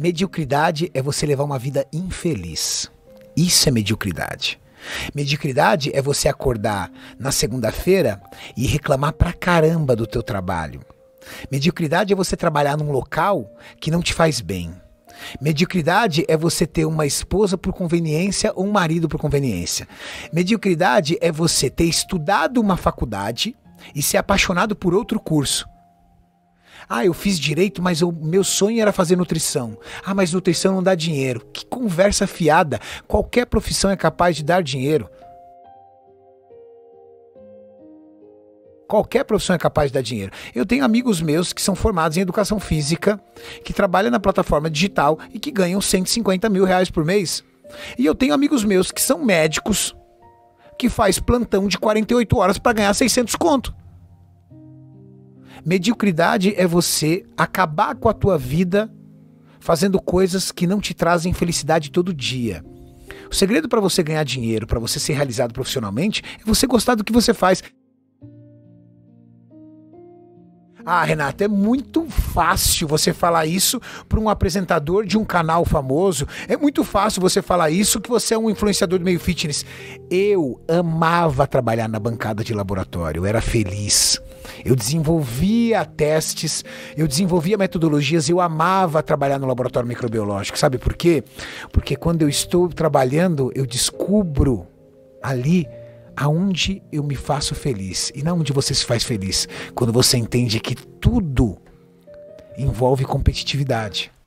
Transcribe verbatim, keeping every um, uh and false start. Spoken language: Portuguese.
Mediocridade é você levar uma vida infeliz. Isso é mediocridade. Mediocridade é você acordar na segunda-feira e reclamar pra caramba do teu trabalho. Mediocridade é você trabalhar num local que não te faz bem. Mediocridade é você ter uma esposa por conveniência ou um marido por conveniência. Mediocridade é você ter estudado uma faculdade e ser apaixonado por outro curso. Ah, eu fiz direito, mas o meu sonho era fazer nutrição. Ah, mas nutrição não dá dinheiro. Que conversa fiada. Qualquer profissão é capaz de dar dinheiro. Qualquer profissão é capaz de dar dinheiro. Eu tenho amigos meus que são formados em educação física, que trabalham na plataforma digital e que ganham cento e cinquenta mil reais por mês. E eu tenho amigos meus que são médicos, que faz plantão de quarenta e oito horas para ganhar seiscentos conto. Mediocridade é você acabar com a tua vida fazendo coisas que não te trazem felicidade todo dia. O segredo para você ganhar dinheiro, para você ser realizado profissionalmente, é você gostar do que você faz. Ah, Renato, é muito fácil você falar isso para um apresentador de um canal famoso. É muito fácil você falar isso que você é um influenciador do meio fitness. Eu amava trabalhar na bancada de laboratório, eu era feliz. Eu desenvolvia testes, eu desenvolvia metodologias, eu amava trabalhar no laboratório microbiológico. Sabe por quê? Porque quando eu estou trabalhando, eu descubro ali aonde eu me faço feliz. E não onde você se faz feliz. Quando você entende que tudo envolve competitividade.